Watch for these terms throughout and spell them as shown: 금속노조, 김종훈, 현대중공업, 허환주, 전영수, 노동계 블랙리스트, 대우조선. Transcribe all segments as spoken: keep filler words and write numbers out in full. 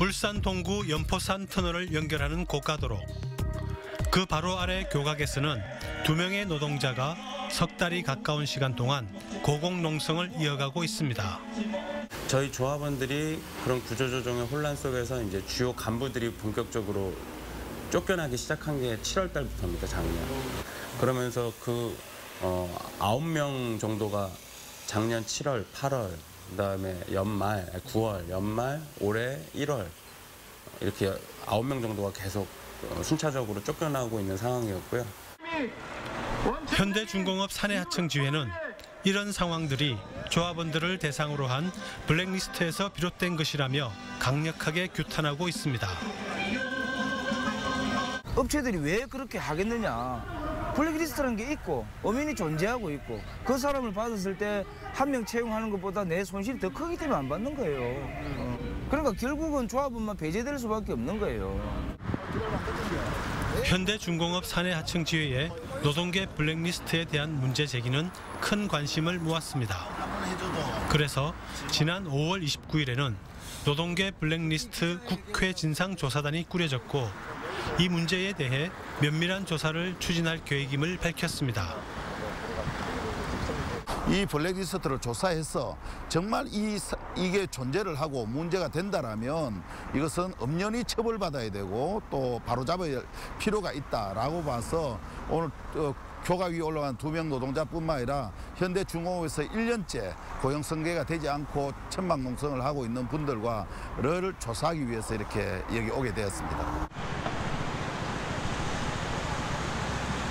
울산 동구 연포산 터널을 연결하는 고가도로. 그 바로 아래 교각에서는 두 명의 노동자가 석 달이 가까운 시간 동안 고공농성을 이어가고 있습니다. 저희 조합원들이 그런 구조조정의 혼란 속에서 이제 주요 간부들이 본격적으로 쫓겨나기 시작한 게 칠월 달부터입니다, 작년. 그러면서 그 어, 아홉 명 정도가 작년 칠월, 팔월, 그다음에 연말, 구월, 연말, 올해 일월 이렇게 아홉 명 정도가 계속 순차적으로 쫓겨나고 있는 상황이었고요. 현대중공업 사내 하청 지회는 이런 상황들이 조합원들을 대상으로 한 블랙리스트에서 비롯된 것이라며 강력하게 규탄하고 있습니다. 업체들이 왜 그렇게 하겠느냐. 블랙리스트라는 게 있고 엄연히 존재하고 있고 그 사람을 받았을 때 한 명 채용하는 것보다 내 손실이 더 크기 때문에 안 받는 거예요. 그러니까 결국은 조합원만 배제될 수밖에 없는 거예요. 현대중공업 사내 하청 지회의 노동계 블랙리스트에 대한 문제 제기는 큰 관심을 모았습니다. 그래서 지난 오월 이십구일에는 노동계 블랙리스트 국회 진상조사단이 꾸려졌고 이 문제에 대해 면밀한 조사를 추진할 계획임을 밝혔습니다. 이 블랙리스트를 조사해서 정말 이, 이게 존재를 하고 문제가 된다라면 이것은 엄연히 처벌받아야 되고 또 바로잡을 필요가 있다라고 봐서 오늘 어, 교각 위에 올라간 두 명 노동자뿐만 아니라 현대중공업에서 일 년째 고용 승계가 되지 않고 천막 농성을 하고 있는 분들과를 조사하기 위해서 이렇게 여기 오게 되었습니다.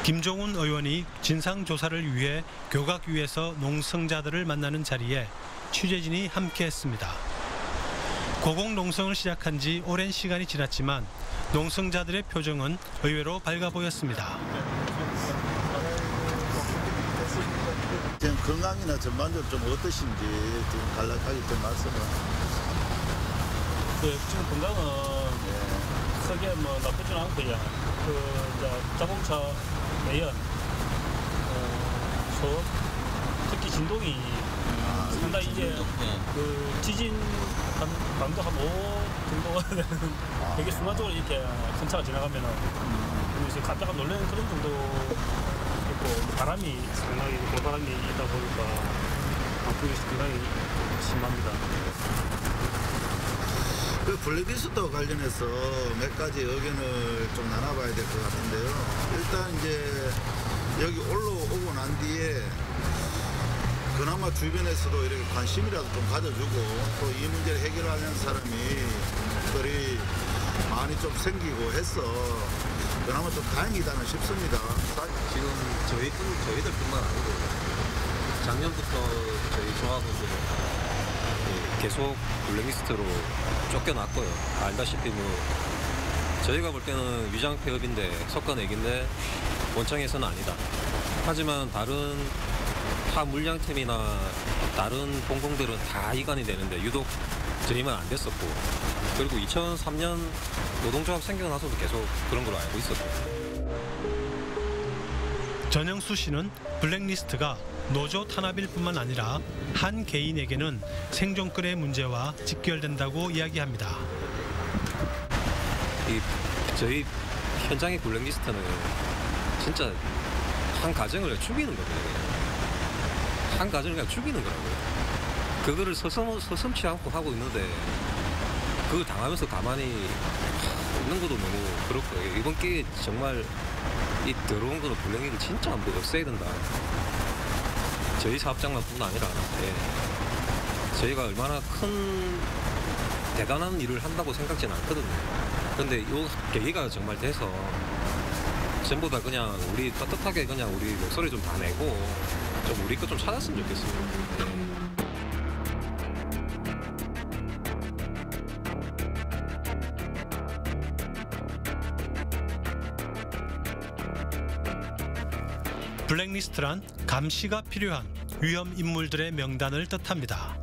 김종훈 의원이 진상조사를 위해 교각 위에서 농성자들을 만나는 자리에 취재진이 함께했습니다. 고공농성을 시작한 지 오랜 시간이 지났지만 농성자들의 표정은 의외로 밝아 보였습니다. 지금 건강이나 전반적으로 좀 어떠신지 지금 간략하게 좀 말씀을. 네, 지금 건강은 네. 크게 뭐 나쁘진 않고요. 그 자동차 매연, 어, 소, 특히 진동이 아, 상당히 이제 네. 그 지진 한 강도 한 오 정도가 되는 아, 되게 순간적으로 이렇게 큰 차가 지나가면은 음. 이제 깜짝 놀라는 그런 정도 있고 바람이 상당히 고바람이 있다 보니까 아프기 상당히 심합니다. 그 블랙리스트와 관련해서 몇 가지 의견을 좀 나눠봐야 될 것 같은데요. 일단 이제 여기 올라오고 난 뒤에 그나마 주변에서도 이렇게 관심이라도 좀 가져주고 또 이 문제를 해결하는 사람들이 많이 좀 생기고 해서 그나마 좀 다행이다는 싶습니다. 지금 저희, 저희들뿐만 아니고 작년부터 저희 조합원들 계속 블랙리스트로 쫓겨났고요. 알다시피 뭐 저희가 볼 때는 위장 폐업인데 석가내기인데 원청에서는 아니다. 하지만 다른 타 물량팀이나 다른 공공들은 다 이관이 되는데 유독 저희만 안 됐었고 그리고 이천삼 년 노동조합 생겨나서도 계속 그런 걸로 알고 있었고. 전영수 씨는 블랙리스트가 노조 탄압일 뿐만 아니라 한 개인에게는 생존권의 문제와 직결된다고 이야기합니다. 이 저희 현장의 블랙리스트는 진짜 한 가정을 죽이는 거거든요. 한 가정을 그냥 죽이는 거라고요. 그거를 서슴, 서슴치 않고 하고 있는데 그걸 당하면서 가만히 있는 것도 너무 그렇고 이번 기회에 정말 이 더러운 거는 블랙리스트 진짜 안 보고 없애야 된다. 저희 사업장만뿐 아니라 예. 저희가 얼마나 큰 대단한 일을 한다고 생각지는 않거든요. 그런데 이 계기가 정말 돼서 전부 다 그냥 우리 따뜻하게 그냥 우리 목소리 좀 다 내고 좀 우리 것 좀 찾았으면 좋겠습니다. 블랙리스트란 감시가 필요한 위험 인물들의 명단을 뜻합니다.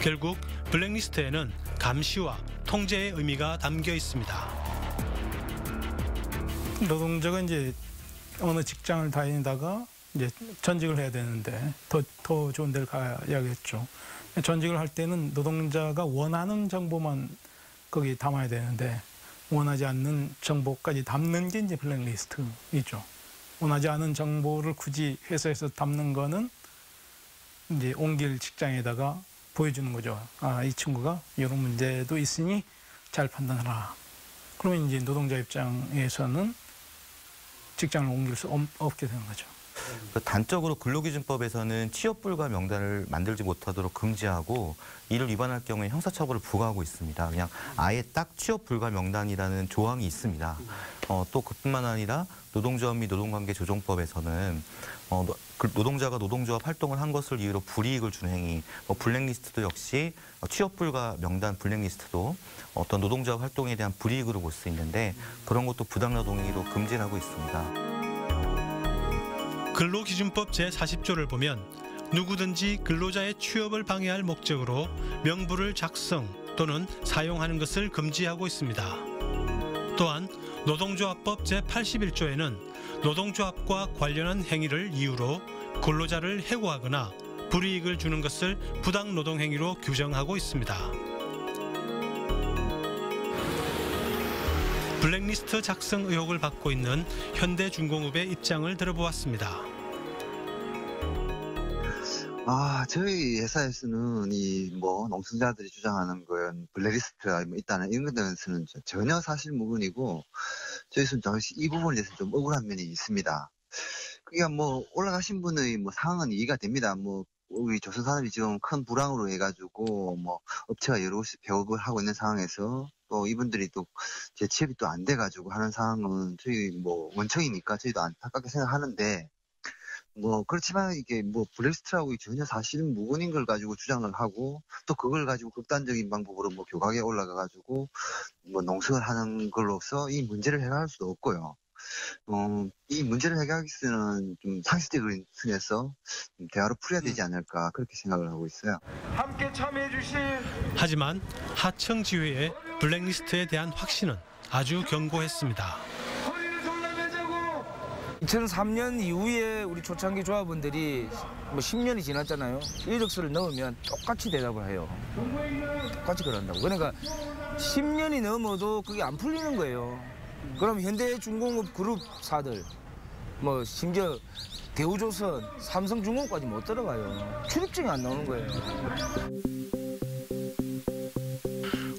결국 블랙리스트에는 감시와 통제의 의미가 담겨 있습니다. 노동자가 이제 어느 직장을 다니다가 이제 전직을 해야 되는데 더, 더 좋은 데를 가야겠죠. 전직을 할 때는 노동자가 원하는 정보만 거기 담아야 되는데 원하지 않는 정보까지 담는 게 이제 블랙리스트이죠. 원하지 않은 정보를 굳이 회사에서 담는 거는 이제 옮길 직장에다가 보여주는 거죠. 아, 이 친구가 이런 문제도 있으니 잘 판단하라. 그러면 이제 노동자 입장에서는 직장을 옮길 수 없게 되는 거죠. 단적으로 근로기준법에서는 취업불가 명단을 만들지 못하도록 금지하고 이를 위반할 경우에 형사처벌을 부과하고 있습니다. 그냥 아예 딱 취업불가 명단이라는 조항이 있습니다. 어, 또 그뿐만 아니라 노동조합 및 노동관계조정법에서는 어, 노동자가 노동조합 활동을 한 것을 이유로 불이익을 준 행위, 뭐 블랙리스트도 역시 취업불가 명단 블랙리스트도 어떤 노동조합 활동에 대한 불이익으로 볼 수 있는데 그런 것도 부당노동행위로 금지를 하고 있습니다. 근로기준법 제사십 조를 보면 누구든지 근로자의 취업을 방해할 목적으로 명부를 작성 또는 사용하는 것을 금지하고 있습니다. 또한 노동조합법 제팔십일 조에는 노동조합과 관련한 행위를 이유로 근로자를 해고하거나 불이익을 주는 것을 부당노동행위로 규정하고 있습니다. 블랙리스트 작성 의혹을 받고 있는 현대중공업의 입장을 들어보았습니다. 아, 저희 회사에서는 이 뭐 노동자들이 주장하는 건 블랙리스트가 있다는 이런 것들은 전혀 사실 무근이고 저희는 정식 이 부분에 대해서 좀 억울한 면이 있습니다. 그러니까 뭐 올라가신 분의 뭐 상황은 이해가 됩니다. 뭐 우리 조선 산업이 지금 큰 불황으로 해가지고 뭐 업체가 여러 곳이 폐업을 하고 있는 상황에서 또 이분들이 또 재취업이 또 안 돼가지고 하는 상황은 저희 뭐 원청이니까 저희도 안타깝게 생각하는데 뭐 그렇지만 이게 뭐 블랙리스트라고 전혀 사실은 무근인 걸 가지고 주장을 하고 또 그걸 가지고 극단적인 방법으로 뭐 교각에 올라가가지고 뭐 농성을 하는 걸로써 이 문제를 해결할 수도 없고요. 어, 이 문제를 해결하기 위해서는 좀 상식적인 수준에서 대화로 풀어야 되지 않을까 그렇게 생각을 하고 있어요. 함께 참여해 주신. 하지만 하청 지회의 블랙리스트에 대한 확신은 아주 견고했습니다. 이천삼 년 이후에 우리 초창기 조합원들이 뭐 십 년이 지났잖아요. 이력서를 넣으면 똑같이 대답을 해요. 똑같이 그런다고. 그러니까 십 년이 넘어도 그게 안 풀리는 거예요. 그럼 현대중공업 그룹사들, 뭐 심지어 대우조선, 삼성중공업까지 못 들어가요. 출입증이 안 나오는 거예요.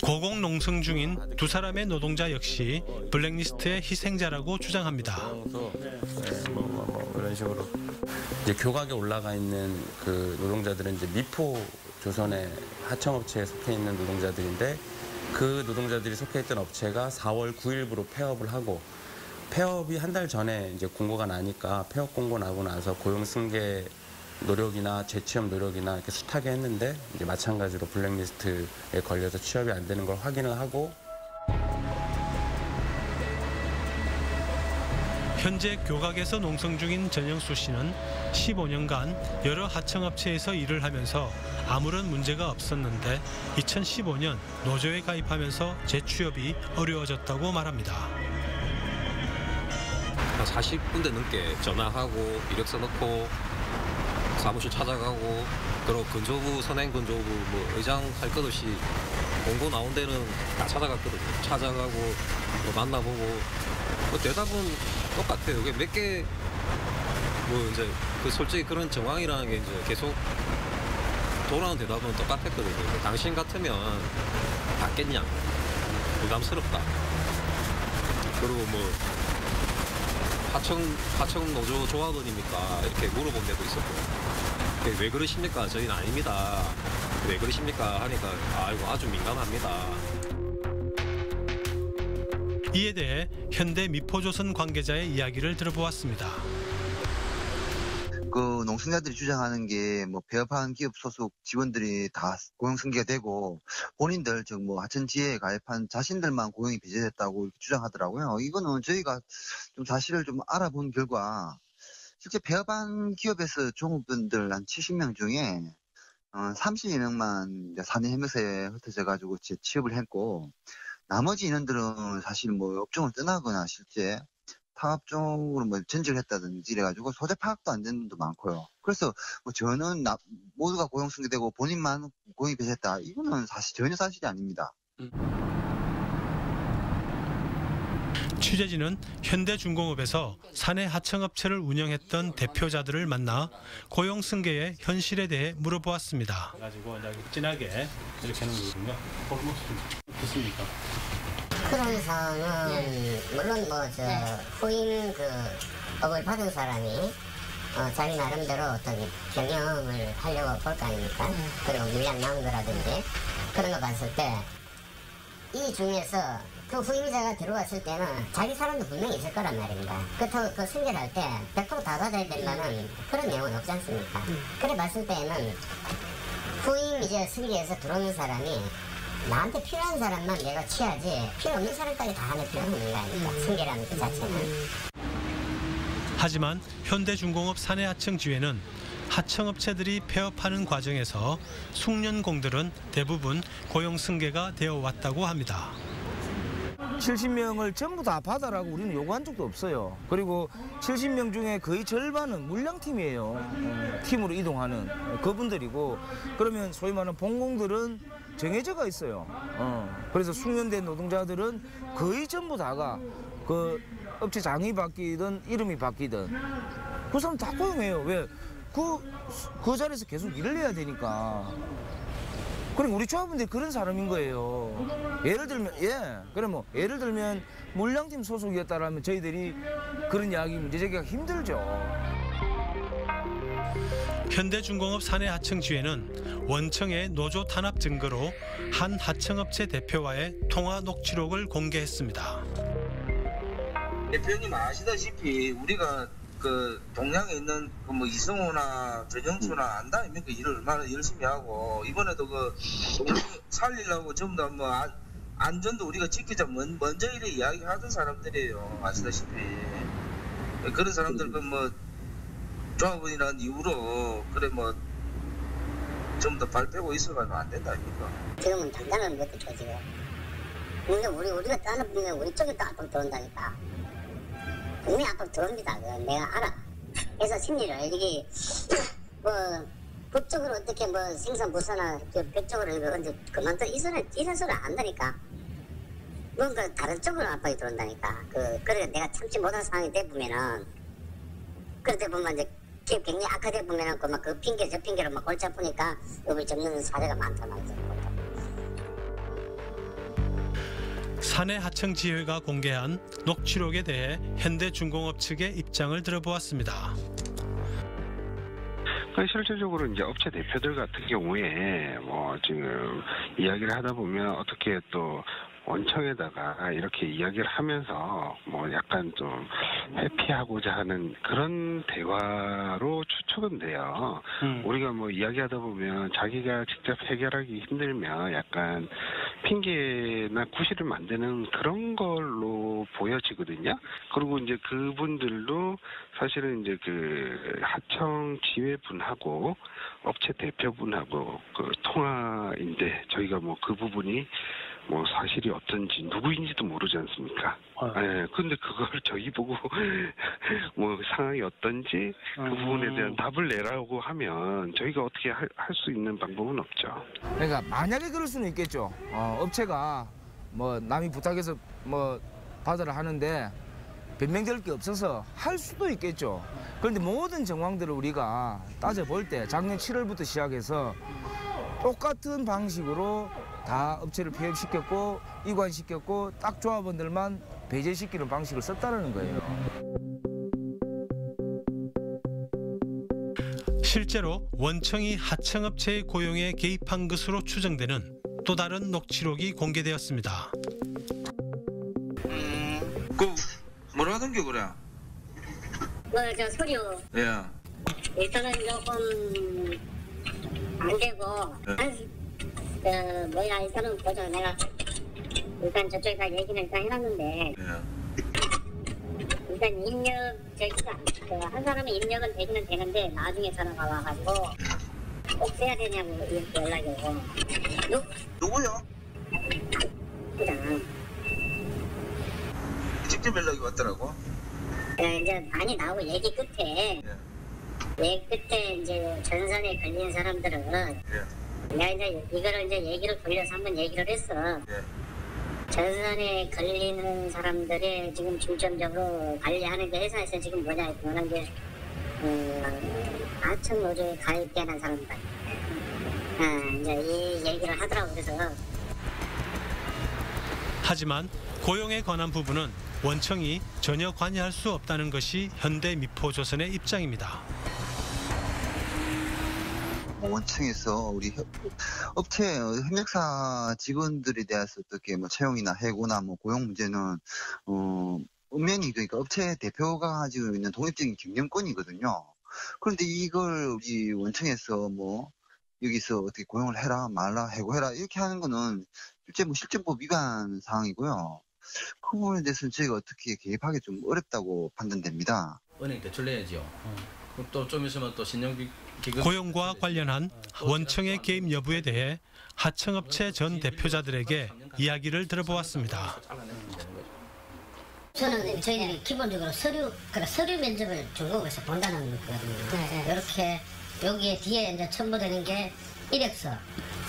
고공농성 중인 두 사람의 노동자 역시 블랙리스트의 희생자라고 주장합니다. 이런 식으로 이제 교각에 올라가 있는 그 노동자들은 이제 미포 조선의 하청업체에 속해 있는 노동자들인데. 그 노동자들이 속해있던 업체가 사월 구일부로 폐업을 하고 폐업이 한 달 전에 이제 공고가 나니까 폐업 공고 나고 나서 고용 승계 노력이나 재취업 노력이나 이렇게 숱하게 했는데 이제 마찬가지로 블랙리스트에 걸려서 취업이 안 되는 걸 확인을 하고 현재 교각에서 농성 중인 전영수 씨는 십오 년간 여러 하청업체에서 일을 하면서 아무런 문제가 없었는데 이천십오 년 노조에 가입하면서 재취업이 어려워졌다고 말합니다. 한 사십 군데 넘게 전화하고 이력서 넣고 사무실 찾아가고 그리고 근조부, 선행 근조부, 뭐 의장 할 것 없이 공고 나온 데는 다 찾아갔거든요. 찾아가고 뭐 만나보고. 뭐 대답은 똑같아요. 이게 몇 개 뭐 이제 그 솔직히 그런 정황이라는 게 이제 계속 돌아오는 대답은 똑같았거든요. 당신 같으면 받겠냐? 부담스럽다. 그리고 뭐 하청 하청 노조 조합원입니까? 이렇게 물어본 데도 있었고. 왜 그러십니까? 저희는 아닙니다. 왜 그러십니까? 하니까 아이고 아주 민감합니다. 이에 대해 현대 미포조선 관계자의 이야기를 들어보았습니다. 그 농성자들이 주장하는 게 뭐 폐업한 기업 소속 직원들이 다 고용 승계가 되고 본인들 즉 뭐 하천지에 가입한 자신들만 고용이 배제됐다고 이렇게 주장하더라고요. 이거는 저희가 좀 사실을 좀 알아본 결과 실제 폐업한 기업에서 종업원들 한 칠십 명 중에 삼십이 명만 산해 협력사에 흩어져 가지고 취업을 했고. 나머지 인원들은 사실 뭐 업종을 떠나거나 실제 타업종으로 뭐 전직을 했다든지 이래가지고 소재 파악도 안 되는 분도 많고요. 그래서 뭐 저는 나, 모두가 고용 승계되고 본인만 고용이 배제했다. 이거는 사실 전혀 사실이 아닙니다. 음. 취재진은 현대중공업에서 사내 하청업체를 운영했던 대표자들을 만나 고용 승계의 현실에 대해 물어보았습니다. 가지고 진하게 이렇게 하는 거군요. 어떻습니까? 그런 상황은 물론 뭐 저 후임 그 업을 받은 사람이 어 자기 나름대로 어떤 경영을 하려고 볼 거 아닙니까? 그리고 물량 남은 거라든지 그런 거 봤을 때 이 중에서 그 후임자가 들어왔을 때는 자기 사람도 분명히 있을 거란 말입니다. 그렇다고 그 승계를 할 때 백 퍼센트 다 받아야 된다는 그런 내용은 없지 않습니까? 그래 봤을 때에는 후임 이제 승계에서 들어오는 사람이 나한테 필요한 사람만 내가 취하지 필요 없는 사람까지 다 하는 필요는 없는 거 아닙니까? 승계라는 그 자체는. 하지만 현대중공업 사내 하청 지회는 하청업체들이 폐업하는 과정에서 숙련공들은 대부분 고용 승계가 되어 왔다고 합니다. 칠십 명을 전부 다 받아라고 우리는 요구한 적도 없어요. 그리고 칠십 명 중에 거의 절반은 물량팀이에요. 팀으로 이동하는 그분들이고, 그러면 소위 말하는 본공들은 정해져가 있어요. 그래서 숙련된 노동자들은 거의 전부 다가 그 업체 장이 바뀌든 이름이 바뀌든 그 사람 다 고용해요. 왜? 그, 그 자리에서 계속 일을 해야 되니까. 그럼 우리 조합원들이 그런 사람인 거예요. 예를 들면, 예. 그래 뭐, 예를 들면, 물량팀 소속이었다라면 저희들이 그런 이야기 문제 제기가 힘들죠. 현대중공업 사내 하청지회는 원청의 노조 탄압 증거로 한 하청업체 대표와의 통화 녹취록을 공개했습니다. 대표님 아시다시피 우리가 그 동양에 있는 그 뭐 이승호나 전영수나 안다 아닙니까? 일을 얼마나 열심히 하고 이번에도 그 살리려고 전부 다 뭐 안전도 우리가 지키자 먼저 이래 이야기하던 사람들이에요. 아시다시피 그런 사람들 그 뭐 조합원이라는 이유로 그래 뭐 전부 다 발 빼고 있어가지고 안 된다 아닙니까? 지금은 당장은 못 지켜 지금. 우리가 우리 우리가 따는 분야 우리 쪽에 또 압박 들어온다니까. 분명히 압박 들어옵니다. 내가 알아. 그래서 심리를 이게 뭐 법적으로 어떻게 뭐 생산 부서나 법적으로 이거 그만둬 이선을 이런 소리 안 한다니까. 뭔가 다른 쪽으로 압박이 들어온다니까. 그 그래 내가 참지 못한 상황이 돼 보면은 그러다 보면 이제 기업 경영이 악화돼 보면은 그 막 그 핑계 저 핑계로 막 골치 아프니까 업을 접는 사례가 많단 말이죠. 사내 하청지회가 공개한 녹취록에 대해 현대중공업 측의 입장을 들어보았습니다. 실질적으로 이제 업체 대표들 같은 경우에 뭐 지금 이야기를 하다 보면 어떻게 또 원청에다가 이렇게 이야기를 하면서 뭐 약간 좀 회피하고자 하는 그런 대화로 추측은 돼요. 음. 우리가 뭐 이야기하다 보면 자기가 직접 해결하기 힘들면 약간 핑계나 구실을 만드는 그런 걸로 보여지거든요. 그리고 이제 그분들도 사실은 이제 그 하청 지회분하고 업체 대표분하고 그 통화인데 저희가 뭐 그 부분이 뭐 사실이 어떤지 누구인지도 모르지 않습니까? 예. 네, 근데 그걸 저희 보고 뭐 상황이 어떤지 그 부분에 대한 답을 내라고 하면 저희가 어떻게 할 수 있는 방법은 없죠. 그러니까 만약에 그럴 수는 있겠죠. 어, 업체가 뭐 남이 부탁해서 뭐 받으라 하는데 변명될 게 없어서 할 수도 있겠죠. 그런데 모든 정황들을 우리가 따져볼 때 작년 칠월부터 시작해서 똑같은 방식으로 다 업체를 폐업시켰고 이관시켰고 딱 조합원들만 배제시키는 방식을 썼다는 거예요. 실제로 원청이 하청업체의 고용에 개입한 것으로 추정되는 또 다른 녹취록이 공개되었습니다. 음, 그 뭐라 하던 게 그래? 뭐 저 소리요. 예. 일단은 조금 안 되고. 예. 그 뭐야 이 사람 보자 내가 일단 저쪽에다 얘기는 일단 해놨는데 예. 일단 입력 저기가 그 한 사람의 입력은 되기는 되는데 나중에 전화가 와가지고 꼭 해야 되냐고 이렇게 연락이 오고 누 누구요? 그냥 직접 연락이 왔더라고. 네, 이제 많이 나오고 얘기 끝에 예. 얘기 끝에 이제 전산에 걸린 사람들은. 예. 내가 이제 이거를 이제 얘기를 돌려서 한번 얘기를 했어. 예. 재산에 걸리는 사람들의 지금 중점적으로 관리하는 게 회사에서 지금 뭐냐 그런 게 하청 노조에 가입된 사람들 아, 이제 이 얘기를 하더라고. 그래서 하지만 고용에 관한 부분은 원청이 전혀 관여할 수 없다는 것이 현대미포조선의 입장입니다. 원청에서 우리 협, 업체 협력사 직원들에 대해서 어떻게 뭐 채용이나 해고나 뭐 고용 문제는 어, 엄연히 그러니까 업체 대표가 가지고 있는 독립적인 경영권이거든요. 그런데 이걸 우리 원청에서 뭐 여기서 어떻게 고용을 해라 말라 해고해라 이렇게 하는 거는 실제 뭐 실정법 위반 사항이고요. 그 부분에 대해서는 저희가 어떻게 개입하기 좀 어렵다고 판단됩니다. 은행 대출내야지요. 그럼 또 좀 있으면 또 신용기 고용과 관련한 원청의 개입 여부에 대해 하청업체 전 대표자들에게 이야기를 들어보았습니다. 저는 저희는 기본적으로 서류, 그러니까 서류 면접을 중국에서 본다는 거거든요. 이렇게 여기에 뒤에 이제 첨부되는 게 이력서,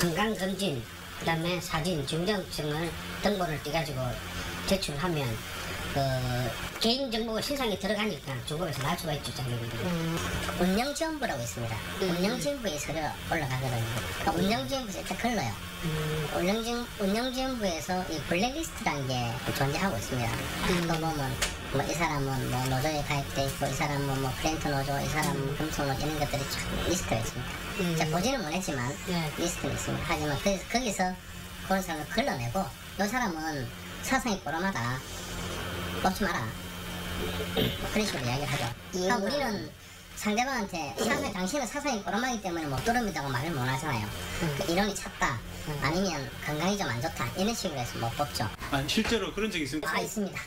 건강검진, 그다음에 사진, 중증증을 등본을 떼가지고 제출하면 그 개인정보 신상이 들어가니까 중국에서 나올 수가 있죠. 음. 운영지원부라고 있습니다. 음. 운영지원부에 서류 올라가거든요. 그러니까 운영지원부에서 일단 걸러요. 음. 운영지원, 운영지원부에서 이 블랙리스트라는 게 존재하고 있습니다. 음. 또 보면 뭐 이 사람은 뭐 노조에 가입돼 있고, 이 사람은 뭐 프렌트 노조, 이 사람은 금속노조 이런 것들이 쭉 리스트가 있습니다. 음. 제가 보지는 못했지만 네. 리스트가 있습니다. 하지만 그, 거기서 그런 사람을 걸러내고, 이 사람은 사상이 꼬라마다 뽑지 마라. 그런 식으로 이야기를 하죠. 그러니까 우리는 상대방한테 사상, 당신은 사상이 꼬라마기 때문에 못 들어옵니다고 말을 못 하잖아요. 음. 그 이론이 찼다. 음. 아니면 건강이 좀 안 좋다. 이런 식으로 해서 못 뽑죠. 아, 실제로 그런 적이 있습니까? 아, 있습니다.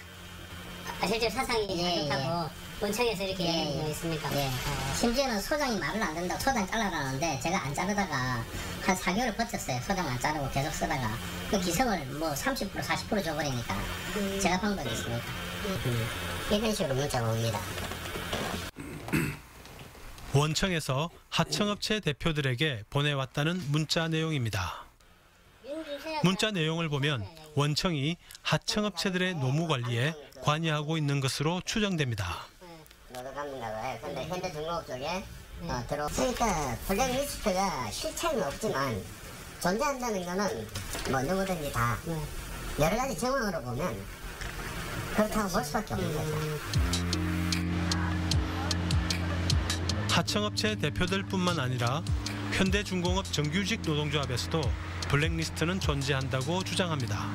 아, 실제로 사상이 예, 그렇다고 예. 원청에서 이렇게 예, 예. 있습니까? 예. 어. 심지어는 소장이 말을 안 된다고 소장 잘라라는데 제가 안 자르다가 한 사 개월을 버텼어요. 소장 안 자르고 계속 쓰다가 그 기성을 뭐 삼십 퍼센트 사십 퍼센트 줘버리니까 음. 제가 방법이 있습니까? 음. 음. 이런 식으로 문자가 옵니다. 원청에서 하청업체 대표들에게 보내왔다는 문자 내용입니다. 문자 내용을 보면 원청이 하청업체들의 노무 관리에 관여하고 있는 것으로 추정됩니다. 근데 현대중공업 쪽에 어, 들어. 그러니까 블랙리스트가 실체는 없지만 존재한다는 거는 뭐 누구든지 다 여러 가지 정황으로 보면 그렇다고 볼 수밖에 없는 거죠. 하청업체 대표들뿐만 아니라 현대중공업 정규직 노동조합에서도 블랙리스트는 존재한다고 주장합니다.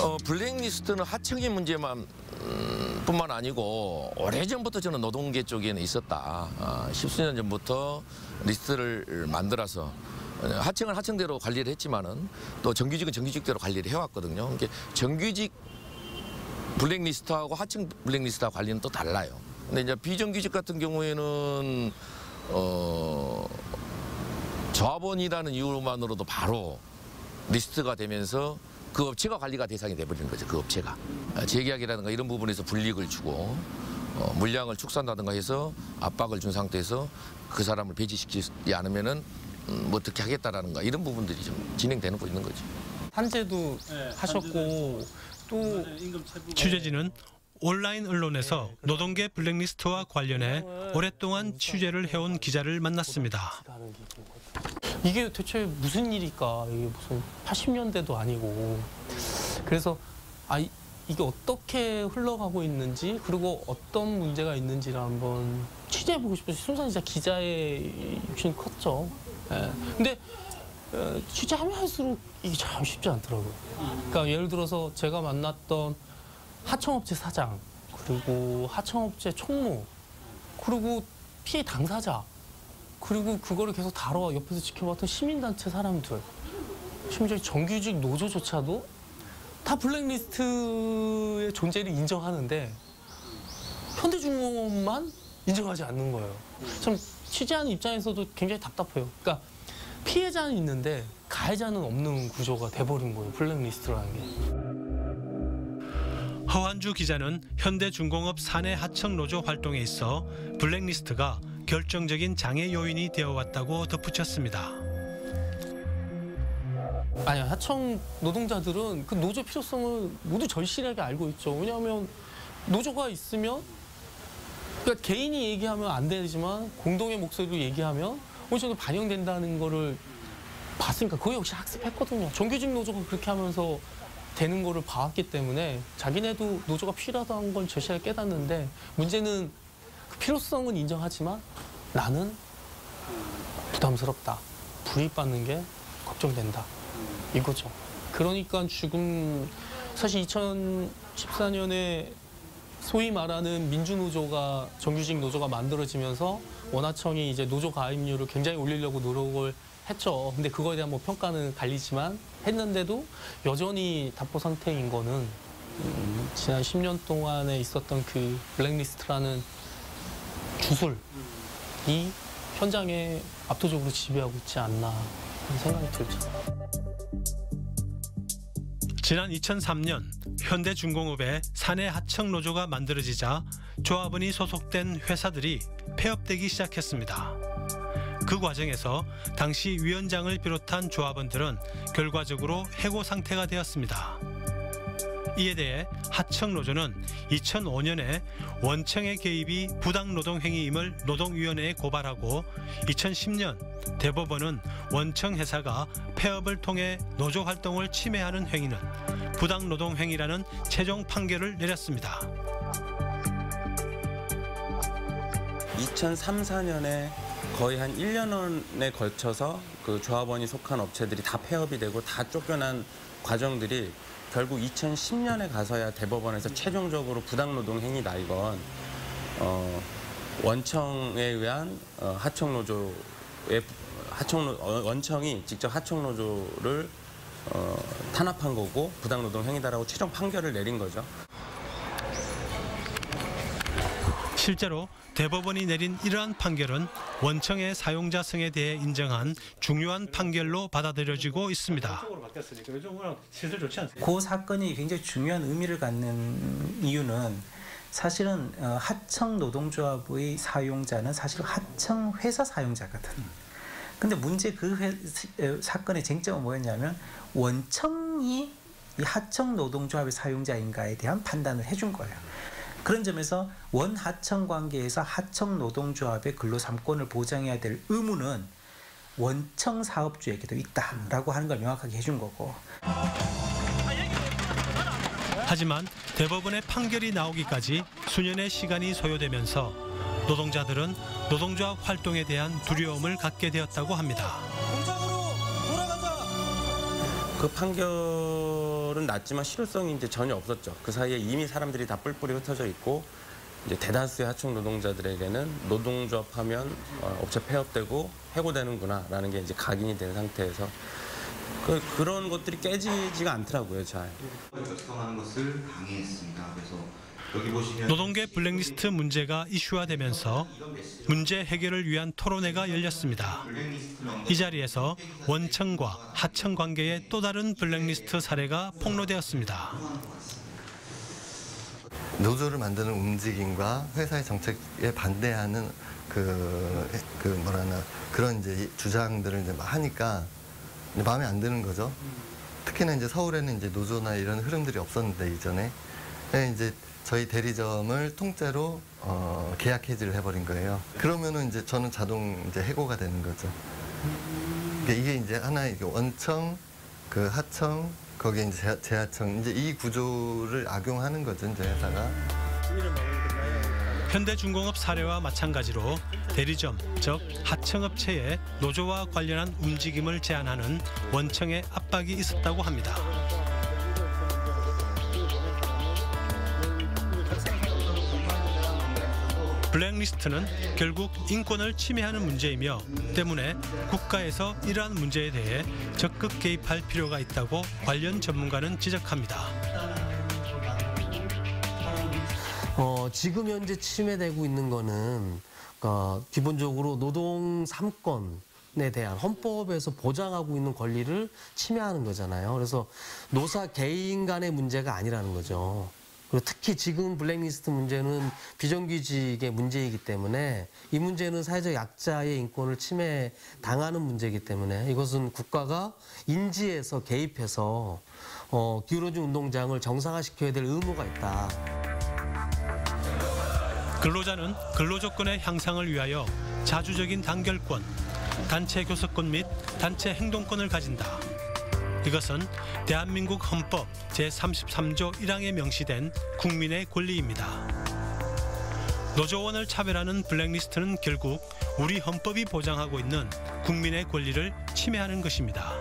어, 블랙리스트는 하청의 문제만 음, 뿐만 아니고 오래전부터 저는 노동계 쪽에는 있었다. 어, 십수년 전부터 리스트를 만들어서 하청은 하청대로 관리를 했지만은 또 정규직은 정규직대로 관리를 해왔거든요. 그러니까 정규직 블랙리스트하고 하청 블랙리스트하고 관리는 또 달라요. 근데 이제 비정규직 같은 경우에는 어. 조합원이라는 이유만으로도 바로 리스트가 되면서 그 업체가 관리가 대상이 돼버리는 거죠. 그 업체가 재계약이라든가 이런 부분에서 불이익을 주고 어, 물량을 축산다든가 해서 압박을 준 상태에서 그 사람을 배제시키지 않으면은 음, 뭐 어떻게 하겠다라는가 이런 부분들이 좀 진행되는 거 있는 거죠. 탄재도 네, 하셨고 또 취재진은 온라인 언론에서 노동계 블랙리스트와 관련해 오랫동안 취재를 해온 기자를 만났습니다. 이게 대체 무슨 일일까? 이게 무슨 팔십 년대도 아니고. 그래서 아, 이게 어떻게 흘러가고 있는지 그리고 어떤 문제가 있는지를 한번 취재해보고 싶어서 순수한 진짜 기자의 욕심이 컸죠. 예. 근데 취재하면 할수록 이게 참 쉽지 않더라고요. 그러니까 예를 들어서 제가 만났던 하청업체 사장, 그리고 하청업체 총무, 그리고 피해 당사자, 그리고 그거를 계속 다뤄 옆에서 지켜봤던 시민단체 사람들, 심지어 정규직 노조조차도 다 블랙리스트의 존재를 인정하는데 현대중공업만 인정하지 않는 거예요. 참 취재하는 입장에서도 굉장히 답답해요. 그러니까 피해자는 있는데 가해자는 없는 구조가 돼버린 거예요, 블랙리스트라는 게. 허환주 기자는 현대중공업 사내 하청노조 활동에 있어 블랙리스트가 결정적인 장애 요인이 되어왔다고 덧붙였습니다. 아니요. 하청 노동자들은 그 노조 필요성을 모두 절실하게 알고 있죠. 왜냐하면 노조가 있으면 그러니까 개인이 얘기하면 안 되지만 공동의 목소리로 얘기하면 어느 정도 반영된다는 거를 봤으니까 그거 역시 학습했거든요. 정규직 노조가 그렇게 하면서 되는 거를 봐왔기 때문에 자기네도 노조가 필요하다는 걸 절실하게 깨닫는데 문제는 그 필요성은 인정하지만 나는 부담스럽다. 불이익받는 게 걱정된다. 이거죠. 그러니까 지금 사실 이천십사 년에 소위 말하는 민주노조가 정규직 노조가 만들어지면서 원하청이 이제 노조 가입률을 굉장히 올리려고 노력을 했죠. 근데 그거에 대한 뭐 평가는 갈리지만 했는데도 여전히 답보 상태인 거는 지난 십 년 동안에 있었던 그 블랙리스트라는 주술이 현장에 압도적으로 지배하고 있지 않나 하는 생각이 들죠. 지난 이천삼 년 현대중공업의 사내 하청노조가 만들어지자 조합원이 소속된 회사들이 폐업되기 시작했습니다. 그 과정에서 당시 위원장을 비롯한 조합원들은 결과적으로 해고 상태가 되었습니다. 이에 대해 하청노조는 이천오 년에 원청의 개입이 부당노동 행위임을 노동위원회에 고발하고 이천십 년 대법원은 원청 회사가 폐업을 통해 노조 활동을 침해하는 행위는 부당노동 행위라는 최종 판결을 내렸습니다. 이천삼, 사 년에 거의 한 일 년에 걸쳐서 그 조합원이 속한 업체들이 다 폐업이 되고 다 쫓겨난 과정들이 결국 이천십 년에 가서야 대법원에서 최종적으로 부당노동 행위다 이건 어, 원청에 의한 어, 하청노조의 하청 원청이 직접 하청노조를 어, 탄압한 거고 부당노동 행위다라고 최종 판결을 내린 거죠. 실제로 대법원이 내린 이러한 판결은 원청의 사용자 성에 대해 인정한 중요한 판결로 받아들여지고 있습니다. 그 사건이 굉장히 중요한 의미를 갖는 이유는 사실은 하청 노동조합의 사용자는 사실 하청 회사 사용자거든. 근데 문제 그 회, 사건의 쟁점은 뭐였냐면 원청이 이 하청 노동조합의 사용자인가에 대한 판단을 해준 거예요. 그런 점에서 원하청 관계에서 하청 노동조합의 근로 삼 권을 보장해야 될 의무는 원청 사업주에게도 있다라고 하는 걸 명확하게 해준 거고. 하지만 대법원의 판결이 나오기까지 수년의 시간이 소요되면서 노동자들은 노동조합 활동에 대한 두려움을 갖게 되었다고 합니다. 그 판결은 났지만 실효성이 이제 전혀 없었죠. 그 사이에 이미 사람들이 다 뿔뿔이 흩어져 있고 이제 대다수의 하청 노동자들에게는 노동조합하면 어, 업체 폐업되고 해고되는구나라는 게 이제 각인이 된 상태에서 그, 그런 것들이 깨지지가 않더라고요. 잘. 노동계 블랙리스트 문제가 이슈화되면서 문제 해결을 위한 토론회가 열렸습니다. 이 자리에서 원청과 하청 관계의 또 다른 블랙리스트 사례가 폭로되었습니다. 노조를 만드는 움직임과 회사의 정책에 반대하는 그, 그 뭐라나 그런 이제 주장들을 이제 하니까 이제 마음에 안 드는 거죠. 특히나 이제 서울에는 이제 노조나 이런 흐름들이 없었는데 이전에 이제 저희 대리점을 통째로 어, 계약 해지를 해버린 거예요. 그러면은 이제 저는 자동 이제 해고가 되는 거죠. 이게 이제 하나의 원청, 그 하청, 거기에 이제 재하청 이제 이 구조를 악용하는 거죠, 이제 회사가. 현대중공업 사례와 마찬가지로 대리점, 즉 하청업체의 노조와 관련한 움직임을 제한하는 원청의 압박이 있었다고 합니다. 블랙리스트는 결국 인권을 침해하는 문제이며 때문에 국가에서 이러한 문제에 대해 적극 개입할 필요가 있다고 관련 전문가는 지적합니다. 어, 지금 현재 침해되고 있는 거는 어, 기본적으로 노동 삼 권에 대한 헌법에서 보장하고 있는 권리를 침해하는 거잖아요. 그래서 노사 개인 간의 문제가 아니라는 거죠. 그리고 특히 지금 블랙리스트 문제는 비정규직의 문제이기 때문에 이 문제는 사회적 약자의 인권을 침해당하는 문제이기 때문에 이것은 국가가 인지해서 개입해서 어, 기울어진 운동장을 정상화시켜야 될 의무가 있다. 근로자는 근로조건의 향상을 위하여 자주적인 단결권, 단체 교섭권 및 단체 행동권을 가진다. 이것은 대한민국 헌법 제삼십삼조 일항에 명시된 국민의 권리입니다. 노조원을 차별하는 블랙리스트는 결국 우리 헌법이 보장하고 있는 국민의 권리를 침해하는 것입니다.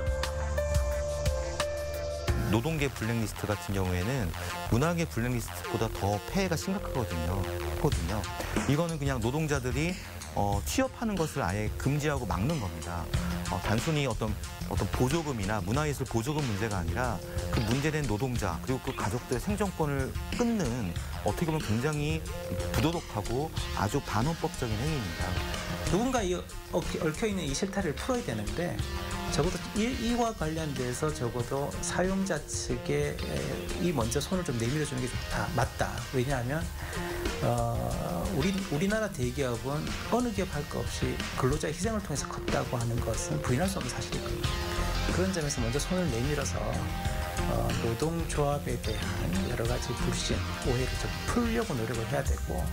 노동계 블랙리스트 같은 경우에는 문화계 블랙리스트보다 더 폐해가 심각하거든요. 거든요. 이거는 그냥 노동자들이 어, 취업하는 것을 아예 금지하고 막는 겁니다. 어, 단순히 어떤 어떤 보조금이나 문화예술 보조금 문제가 아니라 그 문제된 노동자 그리고 그 가족들의 생존권을 끊는 어떻게 보면 굉장히 부도덕하고 아주 반헌법적인 행위입니다. 누군가 이 얽혀있는 이 실타래를 풀어야 되는데 적어도 이와 관련돼서 적어도 사용자 측에 이 먼저 손을 좀 내밀어주는 게 좋다, 맞다. 왜냐하면 어, 우리, 우리나라 대기업은 어느 기업 할 것 없이 근로자의 희생을 통해서 컸다고 하는 것은 부인할 수 없는 사실이거든요. 그런 점에서 먼저 손을 내밀어서 어, 노동조합에 대한 여러 가지 불신, 오해를 좀 풀려고 노력을 해야 되고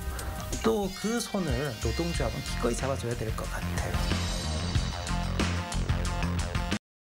또 그 손을 노동조합은 기꺼이 잡아줘야 될 것 같아요.